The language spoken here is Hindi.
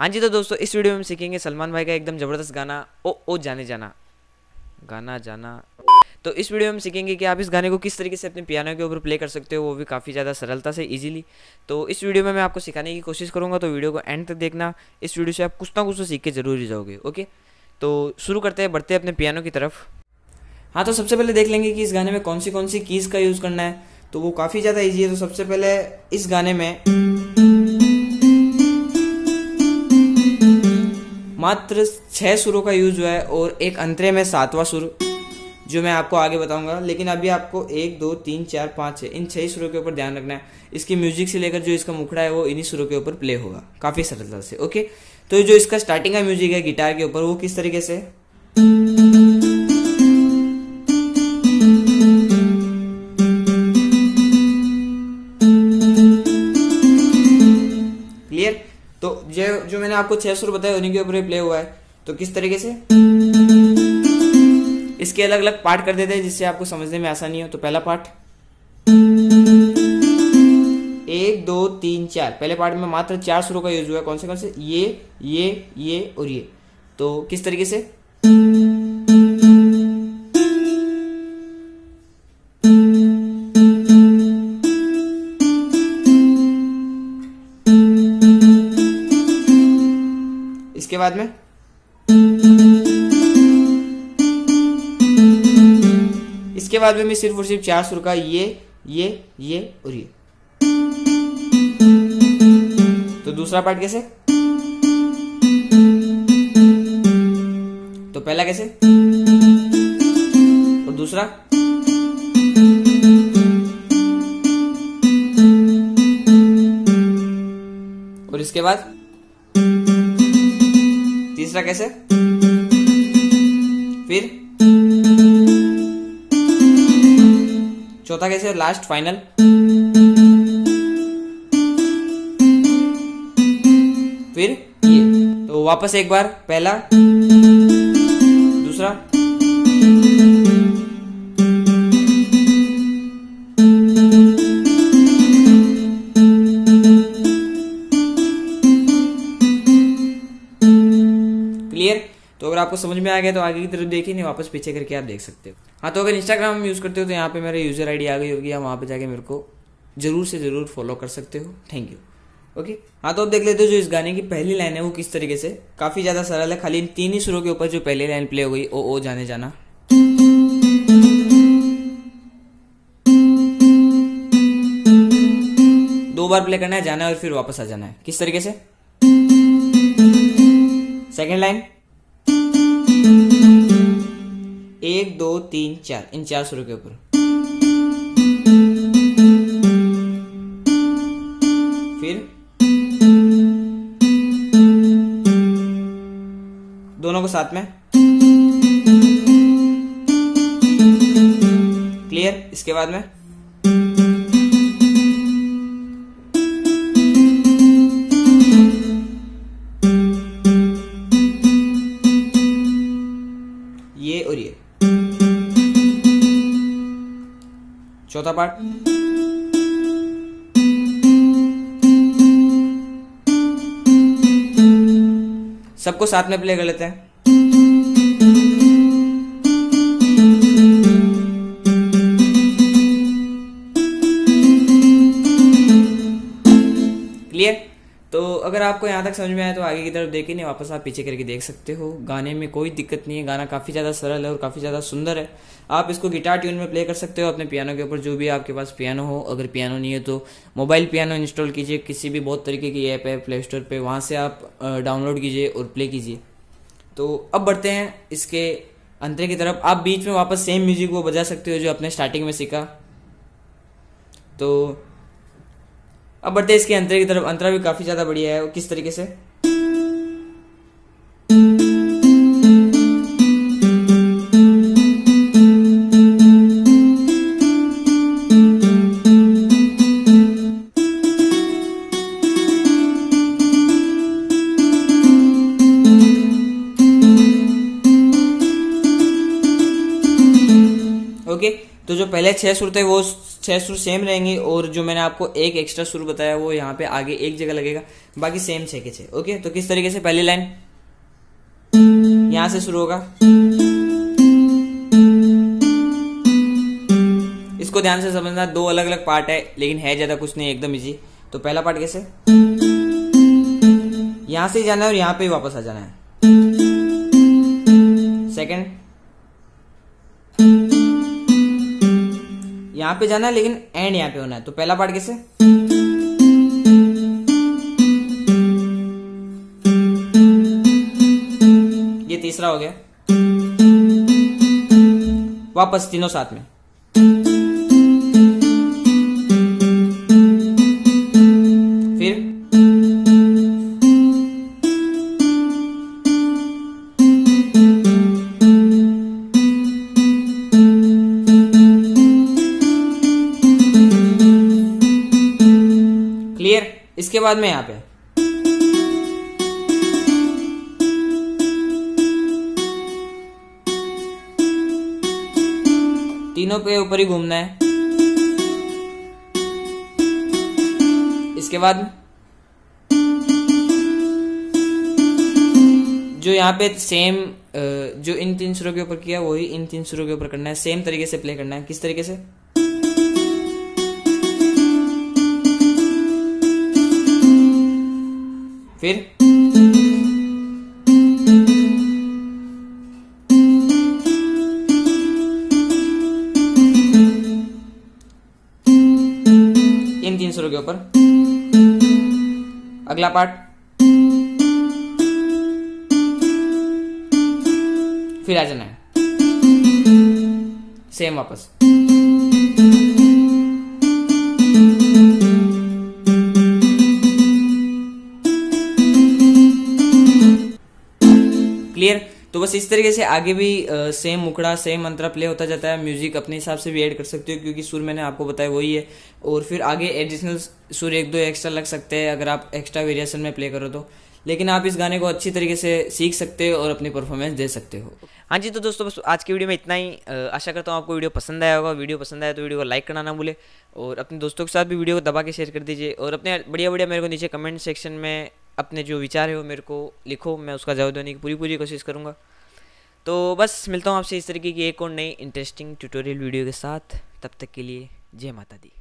हाँ जी, तो दोस्तों इस वीडियो में हम सीखेंगे सलमान भाई का एकदम ज़बरदस्त गाना ओ ओ जाने जाना तो इस वीडियो में हम सीखेंगे कि आप इस गाने को किस तरीके से अपने पियानो के ऊपर प्ले कर सकते हो, वो भी काफ़ी ज़्यादा सरलता से इजीली। तो इस वीडियो में मैं आपको सिखाने की कोशिश करूँगा, तो वीडियो को एंड तक देखना। इस वीडियो से आप कुछ ना कुछ तो सीख के जरूर ही जाओगे। ओके, तो शुरू करते हैं, बढ़ते हैं अपने पियानो की तरफ। हाँ, तो सबसे पहले देख लेंगे कि इस गाने में कौन सी कीज़ का यूज़ करना है, तो वो काफ़ी ज़्यादा ईजी है। तो सबसे पहले इस गाने में मात्र 6 सुरों का यूज हुआ है और एक अंतरे में 7वां सुर, जो मैं आपको आगे बताऊंगा। लेकिन अभी आपको 1 2 3 4 5 6 इन 6 सुरों के ऊपर ध्यान रखना है। इसकी म्यूजिक से लेकर जो इसका मुखड़ा है वो इन्हीं सुरों के ऊपर प्ले होगा काफ़ी सरलता से। ओके, तो जो इसका स्टार्टिंग का म्यूजिक है गिटार के ऊपर, वो किस तरीके से, क्लियर? तो जो मैंने आपको 6 सुर बताया उन्हीं के ऊपर प्ले हुआ है। तो किस तरीके से इसके अलग अलग पार्ट कर देते हैं, जिससे आपको समझने में आसानी हो। तो पहला पार्ट 1 2 3 4, पहले पार्ट में मात्र 4 सुरों का यूज हुआ है। कौन से ये और ये। तो किस तरीके से, इसके बाद में मैं सिर्फ और सिर्फ 4 सुर का ये और ये। तो दूसरा पार्ट कैसे, तो पहला कैसे और दूसरा। और इसके बाद तीसरा कैसे, फिर चौथा कैसे, लास्ट फाइनल। फिर ये। तो वापस एक बार, पहला दूसरा आपको समझ में आ गया तो आगे की तरफ देखिए, नहीं वापस पीछे करके आप देख सकते हो। हाँ, तो अगर इंस्टाग्राम यूज करते हो तो यहाँ पे मेरा यूजर आईडी आ गई होगी, या वहाँ पे जाके मेरे को जरूर से जरूर फॉलो कर सकते हो। Thank you. ओके, हाँ, तो आप देख लेते हो जो इस गाने की पहली लाइन है वो किस तरीके से, काफी ज्यादा सरल है। खाली इन 3 ही सुरों के ऊपर जो पहली लाइन प्ले हो गई, ओ ओ जाने जाना। दो बार प्ले करना है, जाना है और फिर वापस आ जाना है। किस तरीके से, सेकेंड लाइन 1 2 3 4 इन 4 सुरों के ऊपर। फिर दोनों को साथ में, क्लियर? इसके बाद में ये और ये, चौथा पार्ट। सबको साथ में प्ले कर लेते हैं। क्लियर? तो अगर आपको यहाँ तक समझ में आया तो आगे की तरफ देखिए, नहीं वापस आप पीछे करके देख सकते हो। गाने में कोई दिक्कत नहीं है, गाना काफ़ी ज़्यादा सरल है और काफ़ी ज़्यादा सुंदर है। आप इसको गिटार ट्यून में प्ले कर सकते हो अपने पियानो के ऊपर, जो भी आपके पास पियानो हो। अगर पियानो नहीं है तो मोबाइल पियानो इंस्टॉल कीजिए, किसी भी बहुत तरीके की ऐप है प्ले स्टोर पर, वहाँ से आप डाउनलोड कीजिए और प्ले कीजिए। तो अब बढ़ते हैं इसके अंतरे की तरफ। आप बीच में वापस सेम म्यूजिक वो बजा सकते हो जो आपने स्टार्टिंग में सीखा। तो अब बढ़ते हैं इसके अंतरे की तरफ। अंतरा भी काफी ज्यादा बढ़िया है। किस तरीके से, ओके, तो जो पहले 6 सुर थे वो छह सुर सेम रहेंगे और जो मैंने आपको एक एक्स्ट्रा सुर बताया वो यहाँ पे आगे एक जगह लगेगा, बाकी सेम छह के छह। ओके, तो किस तरीके से पहली लाइन यहाँ से शुरू होगा, इसको ध्यान से समझना। दो अलग अलग पार्ट है लेकिन है ज्यादा कुछ नहीं, एकदम इजी। तो पहला पार्ट कैसे, यहां से ही जाना है और यहां पे ही वापस आ जाना है। सेकंड यहां पे जाना है लेकिन एंड यहां पे होना है। तो पहला पार्ट कैसे, ये तीसरा हो गया, वापस तीनों साथ में। क्लियर? इसके बाद में यहां पे तीनों पे ऊपर ही घूमना है। इसके बाद जो यहाँ पे सेम जो इन तीन सुरों के ऊपर किया वही इन तीन सुरों के ऊपर करना है, सेम तरीके से प्ले करना है। किस तरीके से, फिर इन तीन सुरों के ऊपर। अगला पार्ट फिर आ जाना है सेम वापस। क्लियर? तो बस इस तरीके से आगे भी सेम मुखड़ा सेम मंत्रा प्ले होता जाता है। म्यूजिक अपने हिसाब से भी ऐड कर सकते हो क्योंकि सुर मैंने आपको बताया वही है, और फिर आगे एडिशनल सुर एक दो एक्स्ट्रा लग सकते हैं अगर आप एक्स्ट्रा वेरिएशन में प्ले करो तो। लेकिन आप इस गाने को अच्छी तरीके से सीख सकते हो और अपनी परफॉर्मेंस दे सकते हो। हाँ जी, तो दोस्तों बस आज की वीडियो में इतना ही। आशा करता हूँ आपको वीडियो पसंद आया होगा। वीडियो पसंद आया तो वीडियो को लाइक करना ना भूले, और अपने दोस्तों के साथ भी वीडियो को दबा के शेयर कर दीजिए, और अपने बढ़िया बढ़िया मेरे को नीचे कमेंट सेक्शन में अपने जो विचार है वो मेरे को लिखो, मैं उसका जवाब देने की पूरी कोशिश करूँगा। तो बस मिलता हूँ आपसे इस तरीके की एक और नई इंटरेस्टिंग ट्यूटोरियल वीडियो के साथ। तब तक के लिए जय माता दी।